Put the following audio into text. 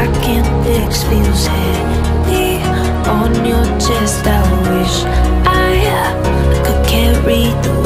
I can't fix feels heavy on your chest. I wish I could carry the